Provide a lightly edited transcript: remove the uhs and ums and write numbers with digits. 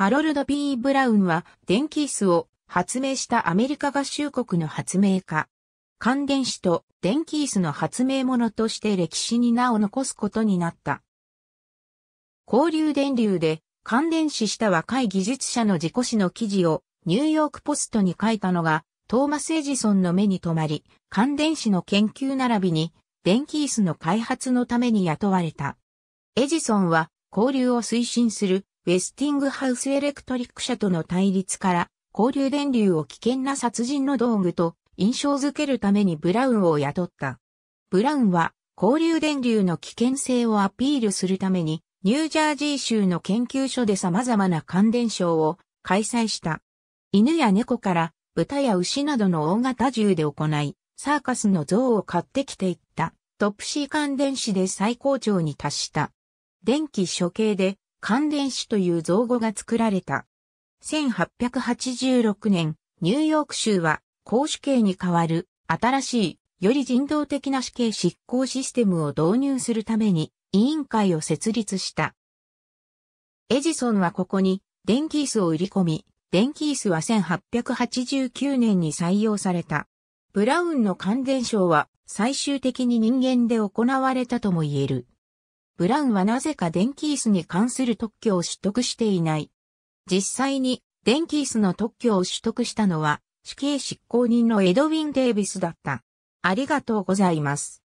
ハロルド・ B ・ブラウンは電気椅子を発明したアメリカ合衆国の発明家。感電子と電気椅子の発明者として歴史に名を残すことになった。交流電流で感電子した若い技術者の自己史の記事をニューヨークポストに書いたのがトーマス・エジソンの目に留まり、感電子の研究並びに電気椅子の開発のために雇われた。エジソンは交流を推進するウェスティングハウスエレクトリック社との対立から交流電流を危険な殺人の道具と印象づけるためにブラウンを雇った。ブラウンは交流電流の危険性をアピールするためにニュージャージー州の研究所で様々な感電ショーを開催した。犬や猫から豚や牛などの大型銃で行い、サーカスの象を買ってきていったトップシー感電子で最高潮に達した。電気処刑で感電子という造語が作られた。1886年、ニューヨーク州は絞刑に代わる新しい、より人道的な死刑執行システムを導入するために委員会を設立した。エジソンはここに電気椅子を売り込み、電気椅子は1889年に採用された。ブラウンの感電ショーは最終的に人間で行われたとも言える。ブラウンはなぜか電気椅子に関する特許を取得していない。実際に電気椅子の特許を取得したのは死刑執行人のエドウィン・デービスだった。ありがとうございます。